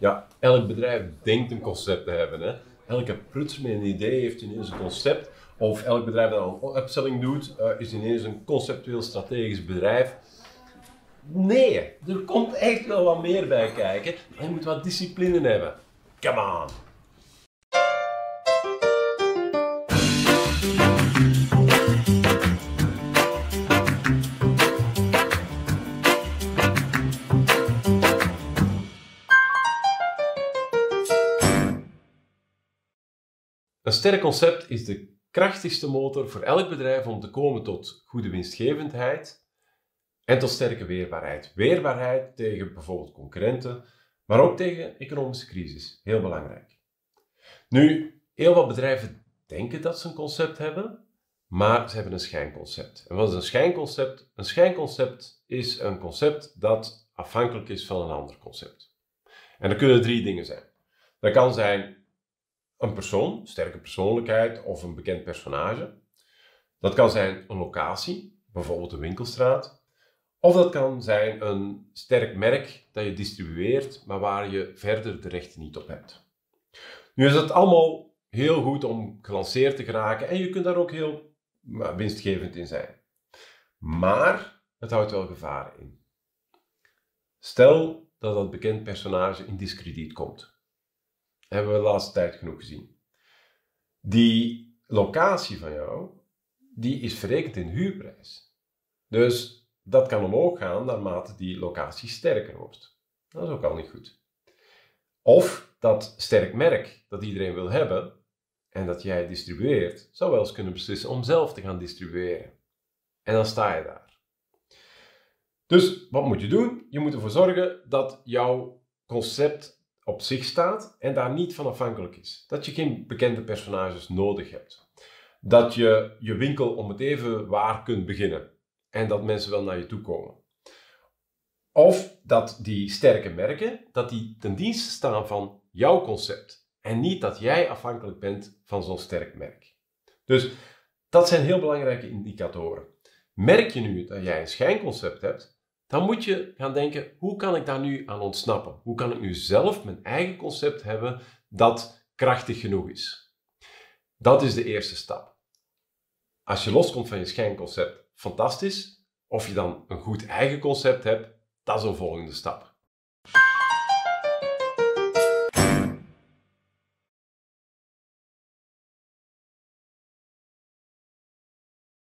Ja, elk bedrijf denkt een concept te hebben. Hè? Elke prutser met een idee heeft ineens een concept. Of elk bedrijf dat een upselling doet, is ineens een conceptueel strategisch bedrijf. Nee, er komt echt wel wat meer bij kijken. Maar je moet wat discipline hebben. Come on! Een sterk concept is de krachtigste motor voor elk bedrijf om te komen tot goede winstgevendheid en tot sterke weerbaarheid. Weerbaarheid tegen bijvoorbeeld concurrenten, maar ook tegen economische crisis. Heel belangrijk. Nu, heel wat bedrijven denken dat ze een concept hebben, maar ze hebben een schijnconcept. En wat is een schijnconcept? Een schijnconcept is een concept dat afhankelijk is van een ander concept. En dat kunnen drie dingen zijn. Dat kan zijn een persoon, sterke persoonlijkheid of een bekend personage. Dat kan zijn een locatie, bijvoorbeeld een winkelstraat. Of dat kan zijn een sterk merk dat je distribueert, maar waar je verder de rechten niet op hebt. Nu is het allemaal heel goed om gelanceerd te geraken en je kunt daar ook heel winstgevend in zijn. Maar het houdt wel gevaren in. Stel dat dat bekend personage in diskrediet komt. Hebben we de laatste tijd genoeg gezien. Die locatie van jou, die is verrekend in huurprijs. Dus dat kan omhoog gaan naarmate die locatie sterker wordt. Dat is ook al niet goed. Of dat sterk merk dat iedereen wil hebben en dat jij distribueert, zou wel eens kunnen beslissen om zelf te gaan distribueren. En dan sta je daar. Dus wat moet je doen? Je moet ervoor zorgen dat jouw concept op zich staat en daar niet van afhankelijk is. Dat je geen bekende personages nodig hebt. Dat je je winkel om het even waar kunt beginnen. En dat mensen wel naar je toe komen. Of dat die sterke merken, dat die ten dienste staan van jouw concept. En niet dat jij afhankelijk bent van zo'n sterk merk. Dus dat zijn heel belangrijke indicatoren. Merk je nu dat jij een schijnconcept hebt, dan moet je gaan denken, hoe kan ik daar nu aan ontsnappen? Hoe kan ik nu zelf mijn eigen concept hebben dat krachtig genoeg is? Dat is de eerste stap. Als je loskomt van je schijnconcept, fantastisch. Of je dan een goed eigen concept hebt, dat is een volgende stap.